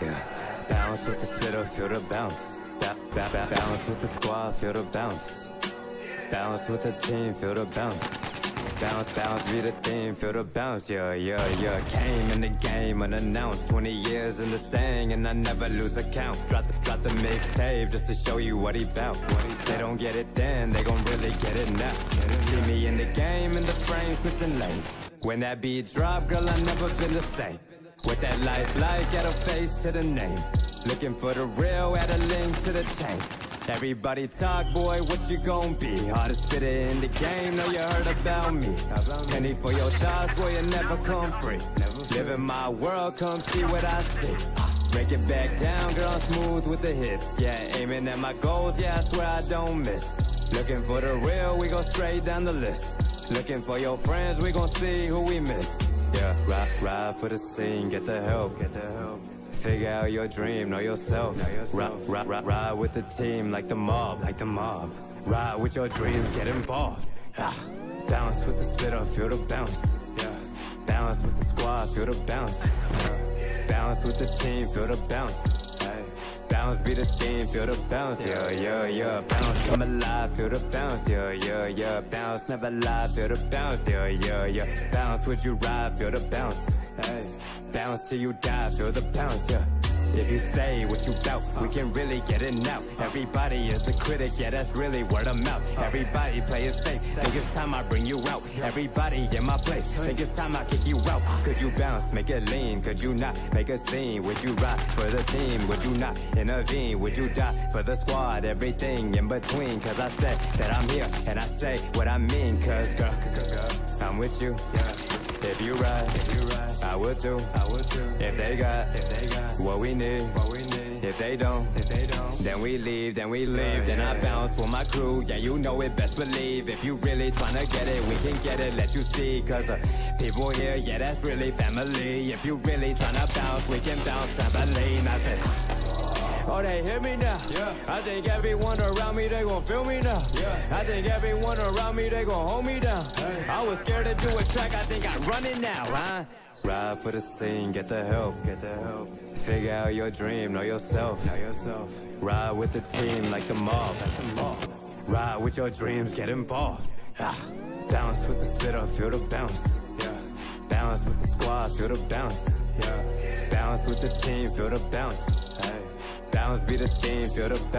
Yeah, balance with the spitter, feel the bounce. Balance with the squad, feel the bounce. Balance with the team, feel the bounce. Bounce, bounce, be the theme, feel the bounce, yeah, yeah, yeah. Came in the game unannounced, 20 years in this thing, and I never lose a count. Drop the mixtape just to show you what he bout. They don't get it then, they gon' really get it now. See me in the game, in the frame, switching lanes. When that beat drop, girl, I never been the same. With that life like, add a face to the name. Looking for the real, add a link to the chain. Everybody talk, boy, what you gon' be? Hardest fitter in the game, know you heard about me. Penny for your thoughts, boy, you never come free. Live in my world, come see what I see. Break it back down, girl, I'm smooth with the hits. Yeah, aiming at my goals, yeah, I swear I don't miss. Looking for the real, we go straight down the list. Looking for your friends, we gon' see who we miss. Yeah, ride for the scene, get the help, get the help. Figure out your dream, know yourself. Ride with the team like the mob, like the mob. Ride with your dreams, get involved. Balance with the spitter, feel the bounce. Balance with the squad, feel the bounce. Balance with the team, feel the bounce. Bounce be the theme, feel the bounce, yeah, yeah, yeah. Bounce, come alive, feel the bounce, yeah, yeah, yeah. Bounce, never lie, feel the bounce, yeah, yeah, yeah. Bounce, would you ride, feel the bounce, hey. Bounce till you die, feel the bounce, yeah. If you say what you doubt, we can really get it now. Everybody is a critic, yeah, that's really word of mouth. Everybody play it safe, think it's time I bring you out. Everybody in my place, think it's time I kick you out. Could you bounce, make it lean, could you not? Make a scene, would you ride for the team? Would you not intervene, would you die for the squad? Everything in between, cause I said that I'm here, and I say what I mean. Cause girl, I'm with you, yeah. If you ride, I will too. I will too. If they got what we need, if they don't, then we leave, then I bounce for my crew. Yeah, you know it, best believe. If you really tryna get it, we can get it. Let you see, cause people here, yeah, that's really family. If you really tryna bounce, we can bounce trampoline. I said. Oh, they hear me now. Yeah. I think everyone around me, they gon' feel me now. Yeah. I think everyone around me, they gon' hold me down. Hey. I was scared to do a track, I think I run it now, huh? Ride for the scene, get the help, get the help. Figure out your dream, know yourself, know yourself. Ride with the team like the mob, like the mob. Ride with your dreams, get involved. Bounce with the spitter, feel the bounce. Yeah. Bounce with the squad, feel the bounce. Yeah. Bounce with the team, feel the bounce. Hey. Bounce be the theme, feel the bounce.